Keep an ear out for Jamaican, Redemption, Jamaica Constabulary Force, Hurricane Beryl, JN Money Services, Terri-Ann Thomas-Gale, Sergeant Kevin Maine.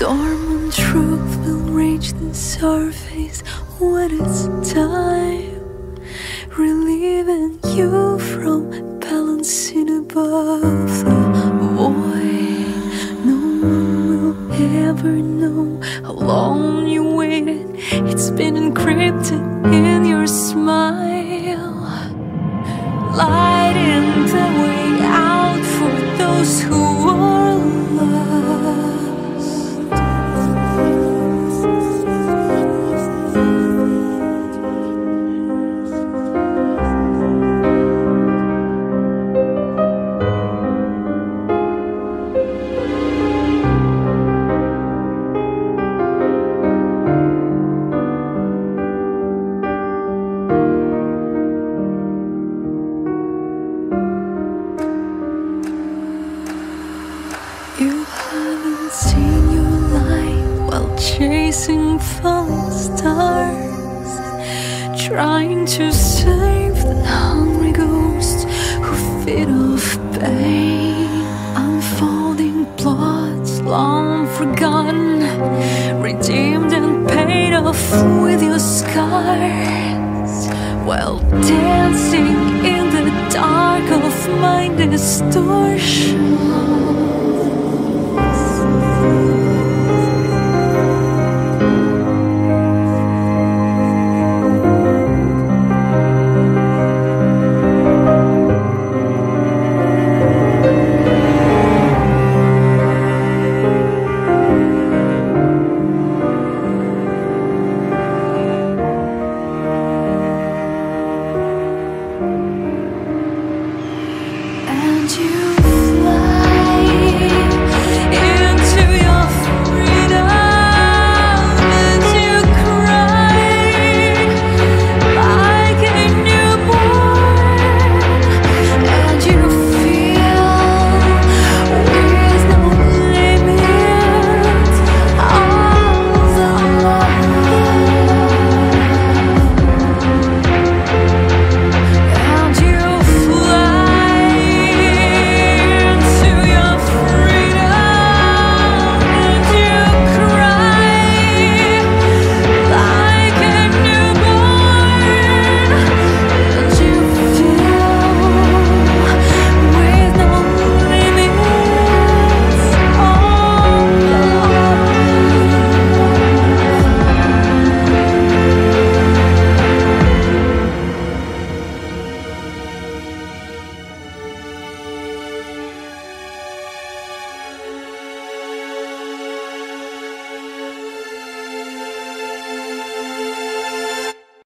Dormant truth will reach the surface when it's time, relieving you from balancing above the void. No one will ever know how long you waited. It's been encrypted in your smile. Lighting the way out for those who are lost. Chasing false stars, trying to save the hungry ghosts who feed off pain. Unfolding plots long forgotten, redeemed and paid off with your scars, while dancing in the dark of my distortion.